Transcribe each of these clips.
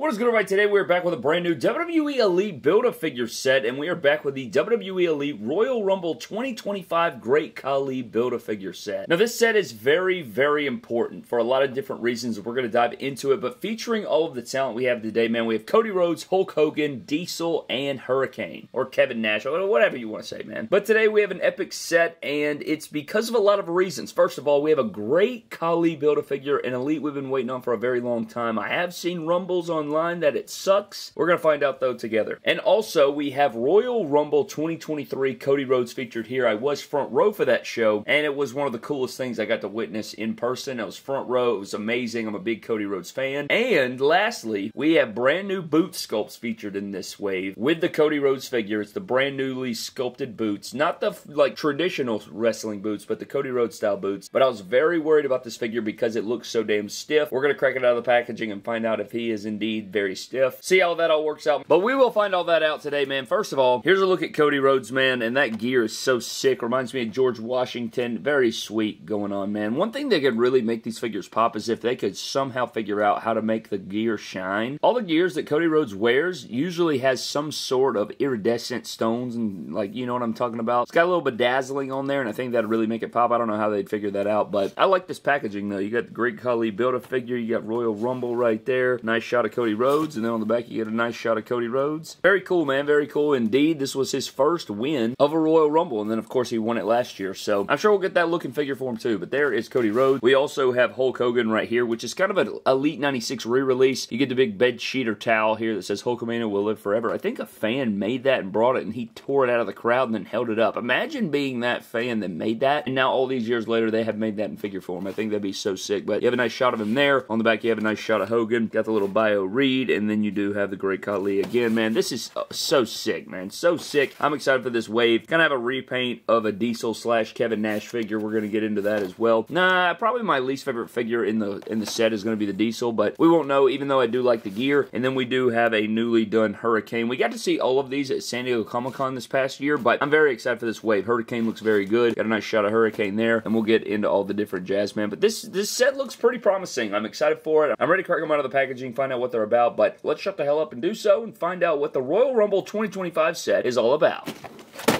What is good, everybody? Today we are back with a brand new WWE Elite Build-A-Figure set, and we are back with the WWE Elite Royal Rumble 2025 Great Khali Build-A-Figure set. Now this set is very, very important for a lot of different reasons. We're going to dive into it, but featuring all of the talent we have today, man, we have Cody Rhodes, Hulk Hogan, Diesel, and Hurricane, or Kevin Nash, or whatever you want to say, man. But today we have an epic set, and it's because of a lot of reasons. First of all, we have a Great Khali Build-A-Figure, an Elite we've been waiting on for a very long time. I have seen Rumbles online that it sucks. We're going to find out though together. And also we have Royal Rumble 2023 Cody Rhodes featured here. I was front row for that show and it was one of the coolest things I got to witness in person. I was front row. It was amazing. I'm a big Cody Rhodes fan. And lastly, we have brand new boot sculpts featured in this wave with the Cody Rhodes figure. It's the brand newly sculpted boots. Not the like traditional wrestling boots, but the Cody Rhodes style boots. But I was very worried about this figure because it looks so damn stiff. We're going to crack it out of the packaging and find out if he is indeed very stiff. See how that all works out. But we will find all that out today, man. First of all, here's a look at Cody Rhodes, man. And that gear is so sick. Reminds me of George Washington. Very sweet going on, man. One thing that could really make these figures pop is if they could somehow figure out how to make the gear shine. All the gears that Cody Rhodes wears usually has some sort of iridescent stones and like, you know what I'm talking about. It's got a little bedazzling on there and I think that'd really make it pop. I don't know how they'd figure that out, but I like this packaging though. You got the Great Khali Build-A-Figure. You got Royal Rumble right there. Nice shot of Cody Rhodes, and then on the back you get a nice shot of Cody Rhodes. Very cool, man. Very cool indeed. This was his first win of a Royal Rumble, and then of course he won it last year, so I'm sure we'll get that looking figure for him too. But there is Cody Rhodes. We also have Hulk Hogan right here, which is kind of an Elite 96 re-release. You get the big bed sheet or towel here that says Hulkamania will live forever. I think a fan made that and brought it, and he tore it out of the crowd and then held it up. Imagine being that fan that made that, and now all these years later they have made that in figure form. I think that'd be so sick. But you have a nice shot of him there. On the back you have a nice shot of Hogan. Got the little bio read, and then you do have the Great Khali again, man. This is so sick, man. So sick. I'm excited for this wave. Gonna have a repaint of a Diesel / Kevin Nash figure. We're gonna get into that as well. Nah, probably my least favorite figure in the set is gonna be the Diesel, but we won't know, even though I do like the gear. And then we do have a newly done Hurricane. We got to see all of these at San Diego Comic-Con this past year, but I'm very excited for this wave. Hurricane looks very good. Got a nice shot of Hurricane there, and we'll get into all the different jazz, man. But this set looks pretty promising. I'm excited for it. I'm ready to crack them out of the packaging, find out what they're about, but let's shut the hell up and do so and find out what the Royal Rumble 2025 set is all about.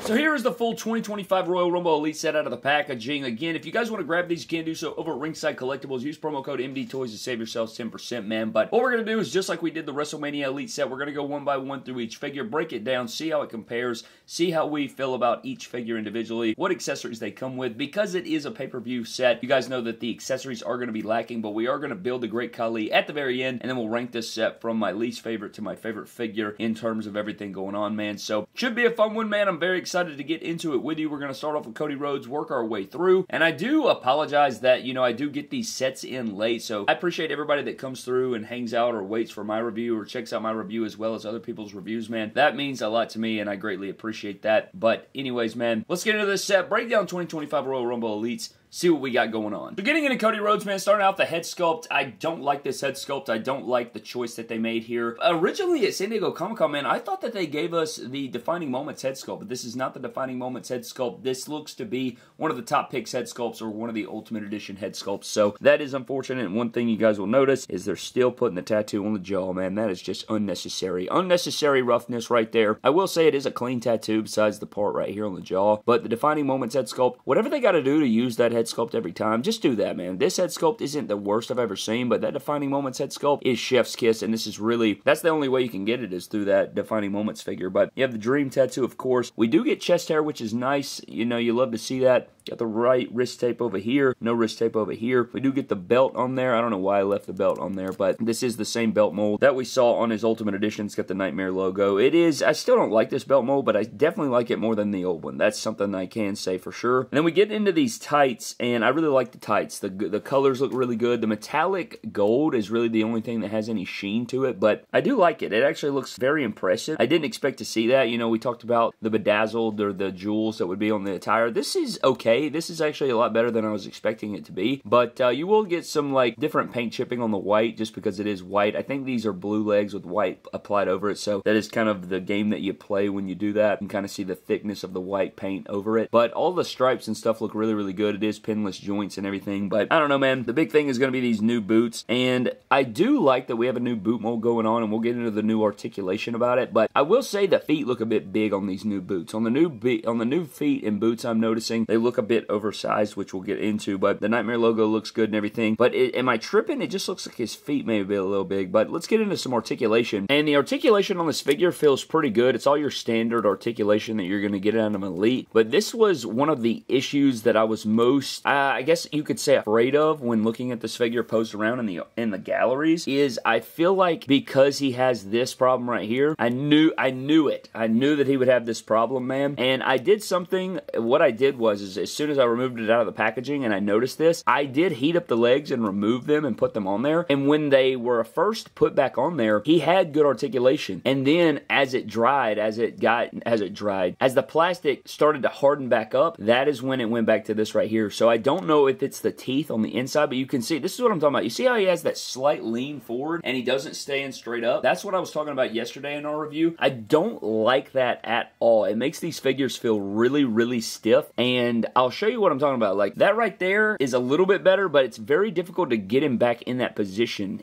So here is the full 2025 Royal Rumble Elite set out of the packaging. Again, if you guys want to grab these, you can do so over at Ringside Collectibles. Use promo code MDTOYS to save yourselves 10%, man. But what we're going to do is just like we did the WrestleMania Elite set, we're going to go one by one through each figure, break it down, see how it compares, see how we feel about each figure individually, what accessories they come with. Because it is a pay-per-view set, you guys know that the accessories are going to be lacking, but we are going to build the Great Khali at the very end, and then we'll rank this set from my least favorite to my favorite figure in terms of everything going on, man. So, should be a fun one, man. I'm very excited to get into it with you. We're going to start off with Cody Rhodes, work our way through, and I do apologize that, you know, I do get these sets in late, so I appreciate everybody that comes through and hangs out or waits for my review or checks out my review as well as other people's reviews, man. That means a lot to me, and I greatly appreciate that. But anyways, man, let's get into this set, break down 2025 Royal Rumble Elites, see what we got going on. So getting into Cody Rhodes, man, starting out the head sculpt. I don't like this head sculpt. I don't like the choice that they made here. Originally at San Diego Comic-Con, man, I thought that they gave us the Defining Moments head sculpt, but this is not the Defining Moments head sculpt. This looks to be one of the top picks head sculpts or one of the Ultimate Edition head sculpts, so that is unfortunate. And one thing you guys will notice is they're still putting the tattoo on the jaw, man. That is just unnecessary. Unnecessary roughness right there. I will say it is a clean tattoo besides the part right here on the jaw, but the Defining Moments head sculpt, whatever they got to do to use that head sculpt every time, just do that, man. This head sculpt isn't the worst I've ever seen, but that Defining Moments head sculpt is chef's kiss, and this is really, that's the only way you can get it is through that Defining Moments figure. But you have the Dream tattoo, of course. We do get chest hair, which is nice. You know, you love to see that. Got the right wrist tape over here. No wrist tape over here. We do get the belt on there. I don't know why I left the belt on there, but this is the same belt mold that we saw on his Ultimate Edition. It's got the Nightmare logo. It is, I still don't like this belt mold, but I definitely like it more than the old one. That's something I can say for sure. And then we get into these tights, and I really like the tights. The colors look really good. The metallic gold is really the only thing that has any sheen to it, but I do like it. It actually looks very impressive. I didn't expect to see that. You know, we talked about the bedazzled or the jewels that would be on the attire. This is okay. okay. This is actually a lot better than I was expecting it to be, but you will get some like different paint chipping on the white just because it is white. I think these are blue legs with white applied over it, so that is kind of the game that you play when you do that. You can kind of see the thickness of the white paint over it, but all the stripes and stuff look really, really good. It is pinless joints and everything, but I don't know, man. The big thing is going to be these new boots, and I do like that we have a new boot mold going on, and we'll get into the new articulation about it, but I will say the feet look a bit big on these new boots. On the new feet and boots, I'm noticing they look a bit oversized, which we'll get into, but the Nightmare logo looks good and everything, but am I tripping? It just looks like his feet may be a little big, but let's get into some articulation, and the articulation on this figure feels pretty good. It's all your standard articulation that you're going to get out of Elite, but this was one of the issues that I was most, I guess you could say, afraid of when looking at this figure posed around in the galleries, is I feel like because he has this problem right here, I knew that he would have this problem, man, and I did something. What I did was, is as soon as I removed it out of the packaging and I noticed this, I did heat up the legs and remove them and put them on there, and when they were first put back on there, he had good articulation, and then as it dried, as the plastic started to harden back up, that is when it went back to this right here. So I don't know if it's the teeth on the inside, but you can see, this is what I'm talking about. You see how he has that slight lean forward and he doesn't stay in straight up? That's what I was talking about yesterday in our review. I don't like that at all. It makes these figures feel really, really stiff, and I'll show you what I'm talking about. Like that right there is a little bit better, but it's very difficult to get him back in that position.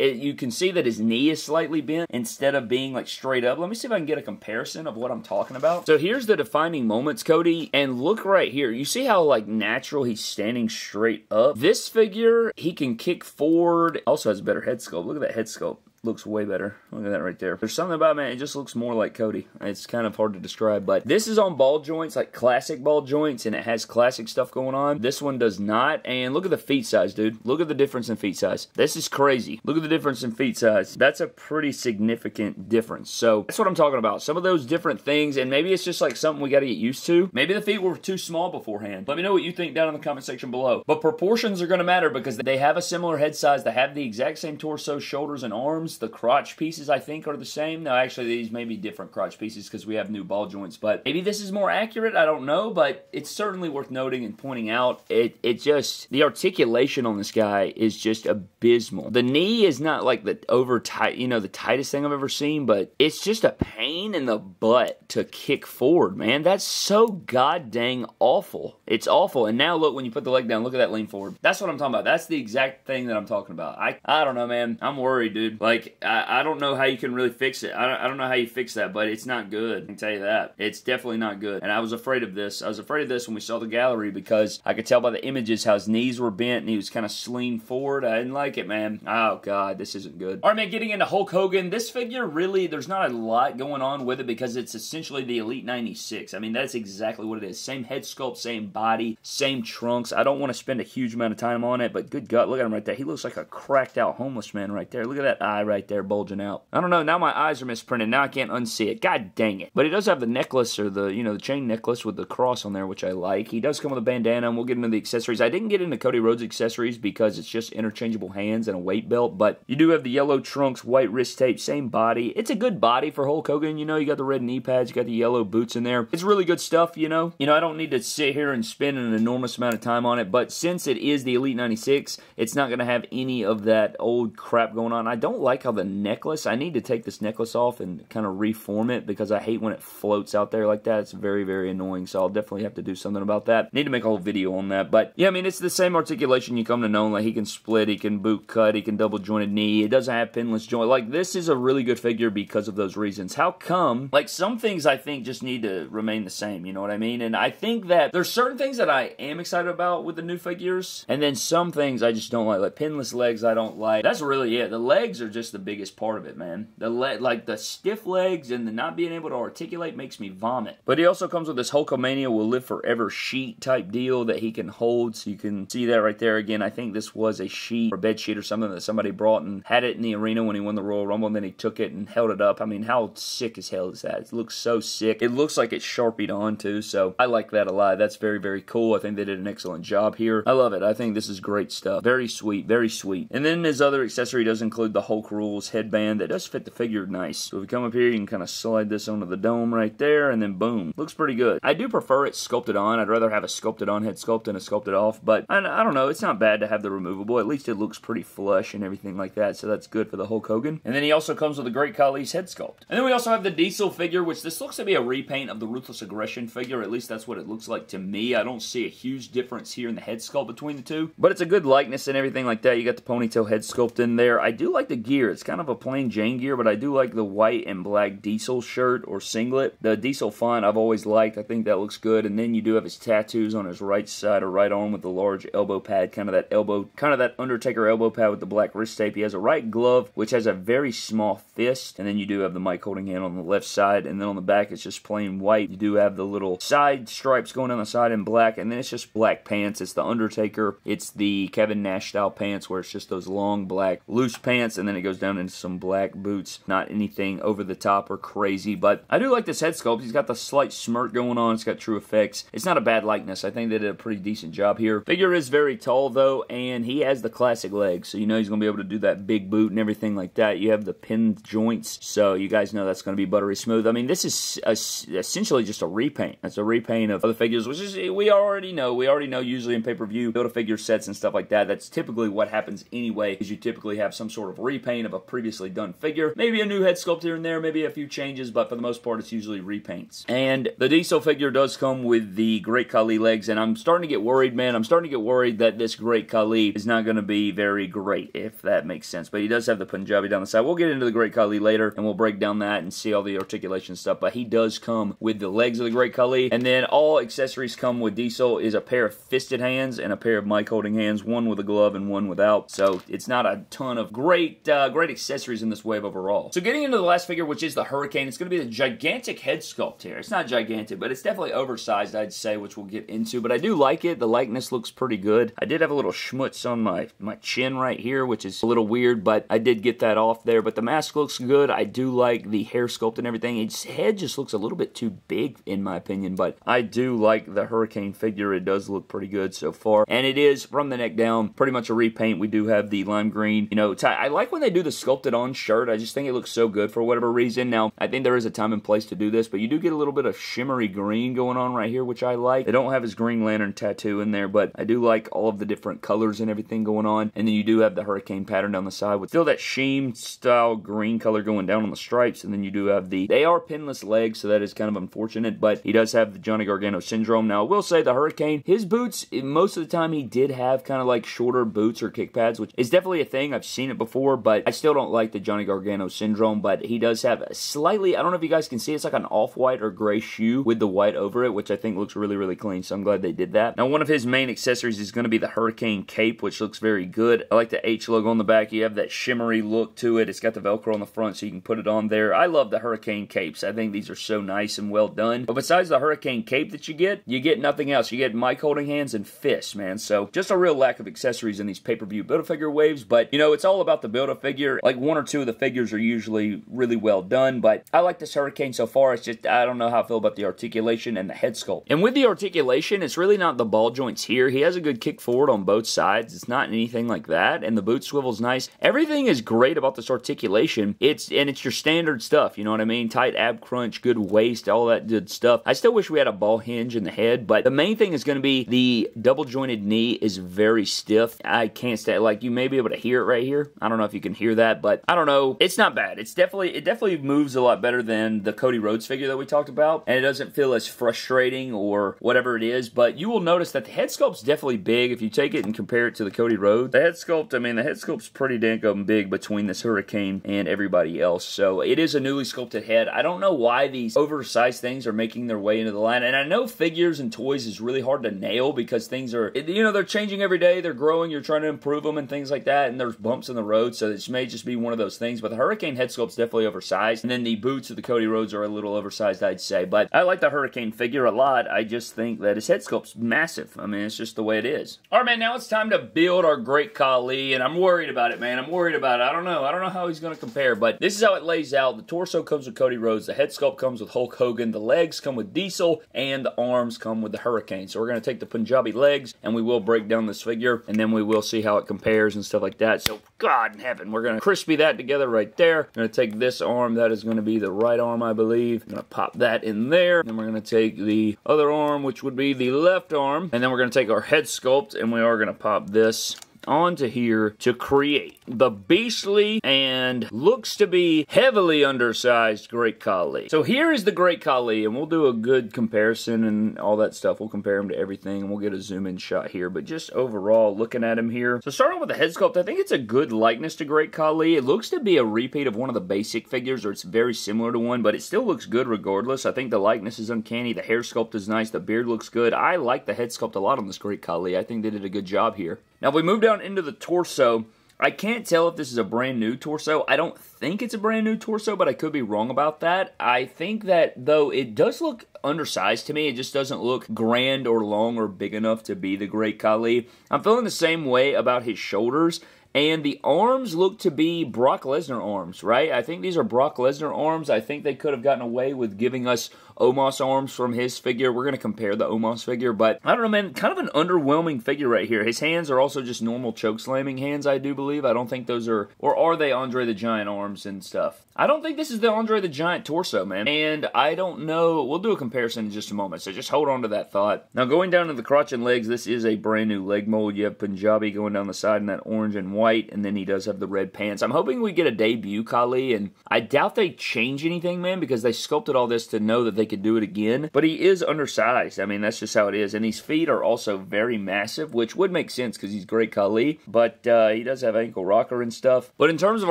You can see that his knee is slightly bent instead of being like straight up. Let me see if I can get a comparison of what I'm talking about. So here's the Defining Moments, Cody, and look right here. You see how like natural he's standing straight up? This figure, he can kick forward. Also has a better head sculpt. Look at that head sculpt. Looks way better. Look at that right there. There's something about, man, it just looks more like Cody. It's kind of hard to describe, but this is on ball joints, like classic ball joints, and it has classic stuff going on. This one does not, and look at the feet size, dude. Look at the difference in feet size. This is crazy. Look at the difference in feet size. That's a pretty significant difference, so that's what I'm talking about. Some of those different things, and maybe it's just like something we got to get used to. Maybe the feet were too small beforehand. Let me know what you think down in the comment section below, but proportions are going to matter because they have a similar head size. They have the exact same torso, shoulders, and arms. The crotch pieces, I think, are the same. Now, actually, these may be different crotch pieces because we have new ball joints, but maybe this is more accurate. I don't know, but it's certainly worth noting and pointing out. It just, the articulation on this guy is just abysmal. The knee is not like the over-tight, you know, the tightest thing I've ever seen, but it's just a pain in the butt to kick forward, man. That's so goddamn awful. It's awful. And now, look, when you put the leg down, look at that lean forward. That's what I'm talking about. That's the exact thing that I'm talking about. I don't know, man. I'm worried, dude. Like, I don't know how you can really fix it. I don't know how you fix that, but it's not good. I can tell you that. It's definitely not good. And I was afraid of this. I was afraid of this when we saw the gallery because I could tell by the images how his knees were bent and he was kind of leaned forward. I didn't like it, man. Oh, God, this isn't good. All right, man, getting into Hulk Hogan. This figure, really, there's not a lot going on with it because it's essentially the Elite 96. I mean, that's exactly what it is. Same head sculpt, same body, same trunks. I don't want to spend a huge amount of time on it, but good God, look at him right there. He looks like a cracked out homeless man right there. Look at that eye right there bulging out. I don't know, now my eyes are misprinted. Now I can't unsee it. God dang it. But he does have the necklace, or the, you know, the chain necklace with the cross on there, which I like. He does come with a bandana, and we'll get into the accessories. I didn't get into Cody Rhodes accessories because it's just interchangeable hands and a weight belt, but you do have the yellow trunks, white wrist tape, same body. It's a good body for Hulk Hogan. You know, you got the red knee pads, you got the yellow boots in there. It's really good stuff, you know. You know, I don't need to sit here and spend an enormous amount of time on it, but since it is the Elite 96, it's not going to have any of that old crap going on. I don't like how the necklace, I need to take this necklace off and kind of reform it because I hate when it floats out there like that. It's very, very annoying, so I'll definitely have to do something about that. Need to make a whole video on that, but yeah, I mean, it's the same articulation you come to know. Like, he can split, he can boot cut, he can double jointed knee. It doesn't have pinless joint. Like, this is a really good figure because of those reasons. How come, like, some things I think just need to remain the same, you know what I mean? And I think that there's certain things that I am excited about with the new figures, and then some things I just don't like pinless legs I don't like. That's really it. The legs are just the biggest part of it, man. The like the stiff legs and the not being able to articulate makes me vomit. But he also comes with this Hulkamania Will Live Forever sheet type deal that he can hold, so you can see that right there again. I think this was a sheet or bed sheet or something that somebody brought and had it in the arena when he won the Royal Rumble, and then he took it and held it up. I mean, how sick as hell is that? It looks so sick. It looks like it's Sharpied on too, so I like that a lot. That's very, very cool. I think they did an excellent job here. I love it. I think this is great stuff. Very sweet, very sweet. And then his other accessory does include the Hulk Rules headband that does fit the figure nice. So if you come up here, you can kind of slide this onto the dome right there, and then boom. Looks pretty good. I do prefer it sculpted on. I'd rather have a sculpted on head sculpt than a sculpted off, but I don't know. It's not bad to have the removable. At least it looks pretty flush and everything like that, so that's good for the Hulk Hogan. And then he also comes with the Great Khali's head sculpt. And then we also have the Diesel figure, which this looks to be a repaint of the Ruthless Aggression figure. At least that's what it looks like to me. I don't see a huge difference here in the head sculpt between the two, but it's a good likeness and everything like that. You got the ponytail head sculpt in there. I do like the gear. It's kind of a plain Jane gear, but I do like the white and black Diesel shirt or singlet. The Diesel font I've always liked. I think that looks good. And then you do have his tattoos on his right side or right arm with the large elbow pad, kind of that Undertaker elbow pad with the black wrist tape. He has a right glove, which has a very small fist. And then you do have the mic holding hand on the left side. And then on the back, it's just plain white. You do have the little side stripes going down the side in black. And then it's just black pants. It's the Undertaker. It's the Kevin Nash style pants where it's just those long black loose pants. And then it goes down into some black boots. Not anything over the top or crazy. But I do like this head sculpt. He's got the slight smirk going on. It's got true effects. It's not a bad likeness. I think they did a pretty decent job here. Figure is very tall though. And he has the classic legs. So you know he's going to be able to do that big boot and everything like that. You have the pinned joints. So you guys know that's going to be buttery smooth. I mean, this is essentially just a repaint. It's a repaint of other figures, which is, we already know. We already know usually in pay-per-view Build-A-Figure sets and stuff like that. That's typically what happens anyway, is you typically have some sort of repaint of a previously done figure. Maybe a new head sculpt here and there, maybe a few changes, but for the most part, it's usually repaints. And the Diesel figure does come with the Great Khali legs, and I'm starting to get worried, man. I'm starting to get worried that this Great Khali is not going to be very great, if that makes sense. But he does have the Punjabi down the side. We'll get into the Great Khali later, and we'll break down that and see all the articulation stuff, but he does come with the legs of the Great Khali. And then all accessories come with Diesel is a pair of fisted hands and a pair of mic holding hands, one with a glove and one without. So it's not a ton of great accessories in this wave overall. So getting into the last figure, which is the Hurricane, it's going to be the gigantic head sculpt here. It's not gigantic, but it's definitely oversized, I'd say, which we'll get into, but I do like it. The likeness looks pretty good. I did have a little schmutz on my chin right here, which is a little weird, but I did get that off there, but the mask looks good. I do like the hair sculpt and everything. His head just looks a little bit too big in my opinion, but I do like the Hurricane figure. It does look pretty good so far, and it is from the neck down pretty much a repaint. We do have the lime green, you know, tie. I like when they do the sculpted on shirt. I just think it looks so good for whatever reason. Now, I think there is a time and place to do this, but you do get a little bit of shimmery green going on right here, which I like. They don't have his Green Lantern tattoo in there, but I do like all of the different colors and everything going on, and then you do have the Hurricane pattern down the side with still that sheen style green color going down on the stripes, and then you do have they are pinless legs, so that is kind of unfortunate, but he does have the Johnny Gargano syndrome. Now, I will say the Hurricane, his boots, most of the time he did have kind of like shorter boots or kick pads, which is definitely a thing. I've seen it before, but I still don't like the Johnny Gargano syndrome, but he does have a slightly, I don't know if you guys can see, it's like an off-white or gray shoe with the white over it, which I think looks really, really clean, so I'm glad they did that. Now, one of his main accessories is going to be the Hurricane cape, which looks very good. I like the H logo on the back. You have that shimmery look to it. It's got the Velcro on the front, so you can put it on there. I love the Hurricane capes. I think these are so nice and well done. But besides the Hurricane cape that you get nothing else. You get mic holding hands and fists, man. So just a real lack of accessories in these pay-per-view Build-A-Figure waves. But, you know, it's all about the Build-A-Figure. Like, one or two of the figures are usually really well done. But I like this Hurricane so far. It's just, I don't know how I feel about the articulation and the head sculpt. And with the articulation, it's really not the ball joints here. He has a good kick forward on both sides. It's not anything like that. And the boot swivel's nice. Everything is great about this articulation. It's your standard stuff, you know what I mean? Tight ab crunch, good waist, all that good stuff. I still wish we had a ball hinge in the head, but the main thing is going to be the double jointed knee is very stiff. I can't stand, like, you may be able to hear it right here. I don't know if you can hear that, but I don't know. It's not bad. It definitely moves a lot better than the Cody Rhodes figure that we talked about, and it doesn't feel as frustrating or whatever it is, but you will notice that the head sculpt's definitely big. If you take it and compare it to the Cody Rhodes, the head sculpt, I mean, the head sculpt's pretty damn big between this Hurricane and everybody else, so it is a newly sculpted head. I don't know why these oversized things are making their way into the line, and I know figures and toys is really hard to nail because things are, you know, they're changing every day, they're growing, you're trying to improve them and things like that, and there's bumps in the road, so it may just be one of those things, but the Hurricane head sculpt's definitely oversized, and then the boots of the Cody Rhodes are a little oversized, I'd say, but I like the Hurricane figure a lot. I just think that his head sculpt's massive. I mean, it's just the way it is. Alright, man, now it's time to build our Great Khali, and I'm worried about it, man. I'm worried about it. I don't know how he's going to compare, but this is how it lays out. The torso comes with Cody Rhodes, the head sculpt comes with Hulk Hogan, the legs come with Diesel, and the arms come with the Hurricane. So we're going to take the Punjabi legs, and we will break down this figure, and then we will see how it compares and stuff like that. So, God in heaven, we're going going to crispy that together right there. I'm going to take this arm. That is going to be the right arm, I believe. I'm going to pop that in there. Then we're going to take the other arm, which would be the left arm. And then we're going to take our head sculpt, and we are going to pop this onto here to create the beastly and looks to be heavily undersized Great Khali. So here is the Great Khali, and we'll do a good comparison and all that stuff. We'll compare him to everything, and we'll get a zoom in shot here, but just overall looking at him here. So starting with the head sculpt, I think it's a good likeness to Great Khali. It looks to be a repeat of one of the basic figures, or it's very similar to one, but it still looks good regardless. I think the likeness is uncanny. The hair sculpt is nice. The beard looks good. I like the head sculpt a lot on this Great Khali. I think they did a good job here. Now, if we move down into the torso, I can't tell if this is a brand new torso. I don't think it's a brand new torso, but I could be wrong about that. I think that, though, it does look undersized to me. It just doesn't look grand or long or big enough to be the Great Khali. I'm feeling the same way about his shoulders. And the arms look to be Brock Lesnar arms, right? I think these are Brock Lesnar arms. I think they could have gotten away with giving us Omos arms from his figure. We're going to compare the Omos figure, but I don't know, man. Kind of an underwhelming figure right here. His hands are also just normal chokeslamming hands, I do believe. I don't think those are, or are they Andre the Giant arms and stuff? I don't think this is the Andre the Giant torso, man. And I don't know. We'll do a comparison in just a moment, so just hold on to that thought. Now, going down to the crotch and legs, this is a brand new leg mold. You have Punjabi going down the side in that orange and white, and then he does have the red pants. I'm hoping we get a debut Khali, and I doubt they change anything, man, because they sculpted all this to know that they could do it again, but he is undersized. I mean, that's just how it is, and his feet are also very massive, which would make sense because he's Great Khali, but he does have ankle rocker and stuff. But in terms of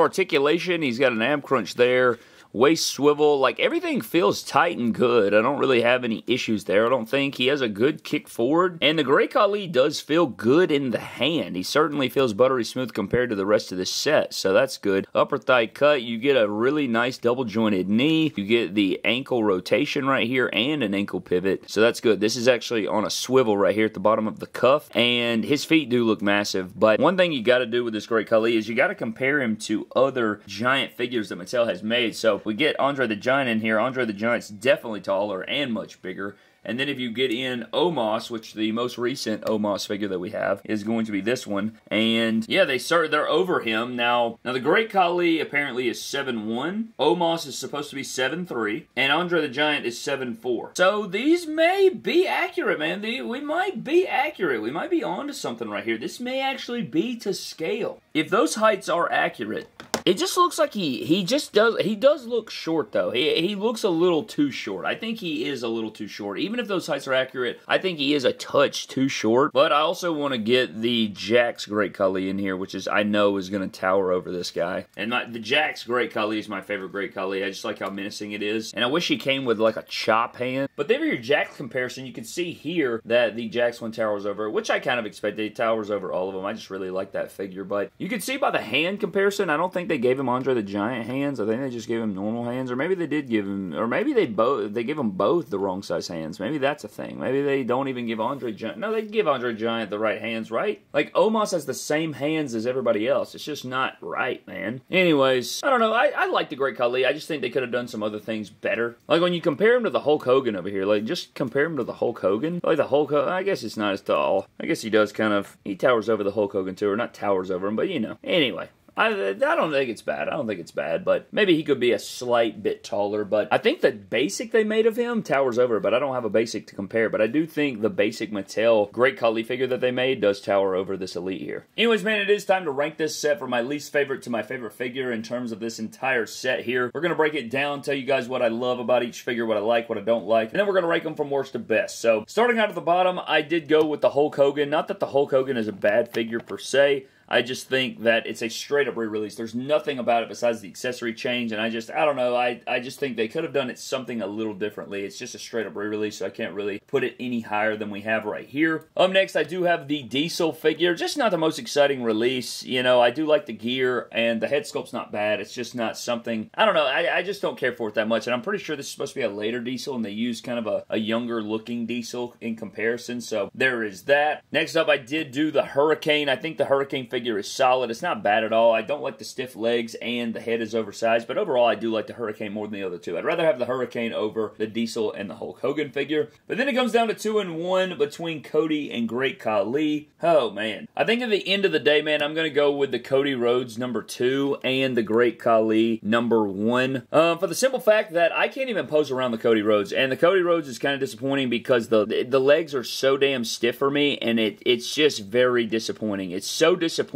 articulation, he's got an ab crunch there, waist swivel, like everything feels tight and good. I don't really have any issues there. I don't think. He has a good kick forward, and the Great Khali does feel good in the hand. He certainly feels buttery smooth compared to the rest of this set, so that's good. Upper thigh cut, you get a really nice double jointed knee. You get the ankle rotation right here and an ankle pivot, so that's good. This is actually on a swivel right here at the bottom of the cuff, and his feet do look massive, but one thing you got to do with this Great Khali is you got to compare him to other giant figures that Mattel has made. So if we get Andre the Giant in here, Andre the Giant's definitely taller and much bigger. And then if you get in Omos, which the most recent Omos figure that we have is going to be this one. And yeah, they're over him. Now the Great Khali apparently is 7'1". Omos is supposed to be 7'3". And Andre the Giant is 7'4". So these may be accurate, man. We might be accurate. We might be onto something right here. This may actually be to scale. If those heights are accurate, it just looks like he does look short, though. He looks a little too short. I think he is a little too short. Even if those heights are accurate, I think he is a touch too short. But I also want to get the Jax Great Khali in here, which is, I know, is going to tower over this guy. And the Jax Great Khali is my favorite Great Khali. I just like how menacing it is. And I wish he came with, like, a chop hand. But there for your Jax comparison, you can see here that the Jax one towers over, which I kind of expected. He towers over all of them. I just really like that figure. But you can see by the hand comparison, I don't think they gave him Andre the Giant hands. I think they just gave him normal hands, or maybe they did give him, or maybe they give him both the wrong size hands. Maybe that's a thing. Maybe they don't even give Andre Giant. No, they give Andre Giant the right hands, right? Like, Omos has the same hands as everybody else. It's just not right, man. Anyways, I don't know. I like the Great Khali. I just think they could have done some other things better. Like, when you compare him to the Hulk Hogan over here, like, just compare him to the Hulk Hogan. Like, the Hulk Hogan, I guess it's not as tall. I guess he does kind of, he towers over the Hulk Hogan too, or not towers over him, but you know. Anyway. I don't think it's bad. I don't think it's bad, but maybe he could be a slight bit taller, but I think the basic they made of him towers over, but I don't have a basic to compare, but I do think the basic Mattel Great Khali figure that they made does tower over this Elite here. Anyways, man, it is time to rank this set from my least favorite to my favorite figure in terms of this entire set here. We're going to break it down, tell you guys what I love about each figure, what I like, what I don't like, and then we're going to rank them from worst to best. So, starting out at the bottom, I did go with the Hulk Hogan. Not that the Hulk Hogan is a bad figure per se, I just think that it's a straight-up re-release. There's nothing about it besides the accessory change, and I don't know, I just think they could have done it something a little differently. It's just a straight-up re-release, so I can't really put it any higher than we have right here. Up next, I do have the Diesel figure. Just not the most exciting release. You know, I do like the gear, and the head sculpt's not bad. It's just not something, I don't know, I just don't care for it that much, and I'm pretty sure this is supposed to be a later Diesel, and they use kind of a younger-looking Diesel in comparison, so there is that. Next up, I did do the Hurricane. I think the Hurricane figure figure is solid. It's not bad at all. I don't like the stiff legs and the head is oversized, but overall I do like the Hurricane more than the other two. I'd rather have the Hurricane over the Diesel and the Hulk Hogan figure. But then it comes down to 2 and 1 between Cody and Great Khali. Oh, man. I think at the end of the day, man, I'm going to go with the Cody Rhodes number 2 and the Great Khali number 1. For the simple fact that I can't even pose around the Cody Rhodes. And the Cody Rhodes is kind of disappointing because the legs are so damn stiff for me, and it's just very disappointing. It's so disappointing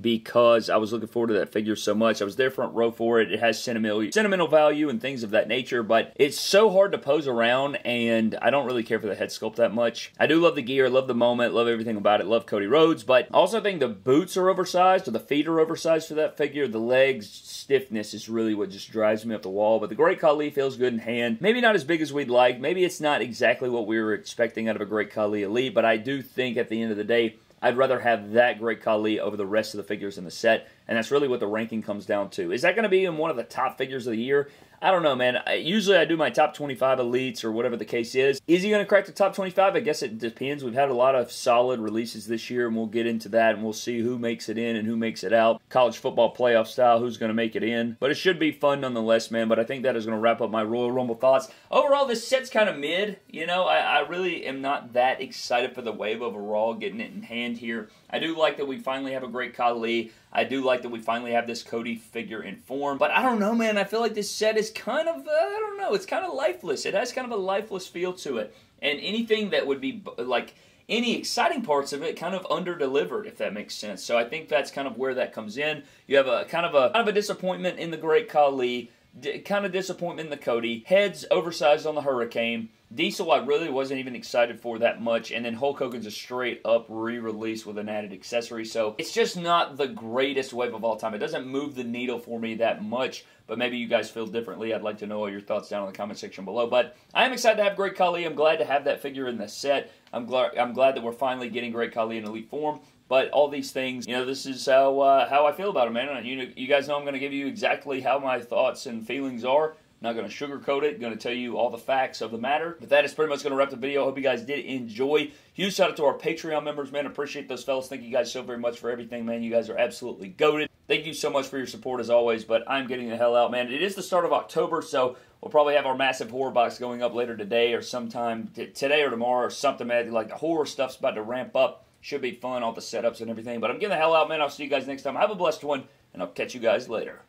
because I was looking forward to that figure so much. I was there front row for it. It has sentimental value and things of that nature, but it's so hard to pose around, and I don't really care for the head sculpt that much. I do love the gear, love the moment, love everything about it, love Cody Rhodes, but also think the boots are oversized, or the feet are oversized for that figure. The legs stiffness is really what just drives me up the wall, but the Great Khali feels good in hand. Maybe not as big as we'd like. Maybe it's not exactly what we were expecting out of a Great Khali Elite, but I do think at the end of the day, I'd rather have that Great Khali over the rest of the figures in the set, and that's really what the ranking comes down to. Is that going to be in one of the top figures of the year? I don't know, man. Usually I do my top 25 elites or whatever the case is. Is he going to crack the top 25? I guess it depends. We've had a lot of solid releases this year, and we'll get into that, and we'll see who makes it in and who makes it out. College football playoff style, who's going to make it in. But it should be fun nonetheless, man. But I think that is going to wrap up my Royal Rumble thoughts. Overall, this set's kind of mid. You know, I really am not that excited for the wave overall, getting it in hand here. I do like that we finally have a Great Khali. I do like that we finally have this Cody figure in form. But I don't know, man. I feel like this set is kind of, I don't know, it's kind of lifeless. It has kind of a lifeless feel to it. And anything that would be, like, any exciting parts of it kind of under-delivered, if that makes sense. So I think that's kind of where that comes in. You have a kind of a disappointment in the Great Khali, kind of disappointment in the Cody, heads oversized on the Hurricane, Diesel, I really wasn't even excited for that much. And then Hulk Hogan's a straight-up re-release with an added accessory. So it's just not the greatest wave of all time. It doesn't move the needle for me that much. But maybe you guys feel differently. I'd like to know all your thoughts down in the comment section below. But I am excited to have Great Khali. I'm glad to have that figure in the set. I'm glad that we're finally getting Great Khali in elite form. But all these things, you know, this is how I feel about it, man. You guys know I'm going to give you exactly how my thoughts and feelings are. Not going to sugarcoat it. Going to tell you all the facts of the matter. But that is pretty much going to wrap the video. I hope you guys did enjoy. Huge shout out to our Patreon members, man. Appreciate those fellas. Thank you guys so very much for everything, man. You guys are absolutely goated. Thank you so much for your support as always. But I'm getting the hell out, man. It is the start of October, so we'll probably have our massive horror box going up later today or sometime today or tomorrow or something, man. Like the horror stuff's about to ramp up. Should be fun, all the setups and everything. But I'm getting the hell out, man. I'll see you guys next time. Have a blessed one, and I'll catch you guys later.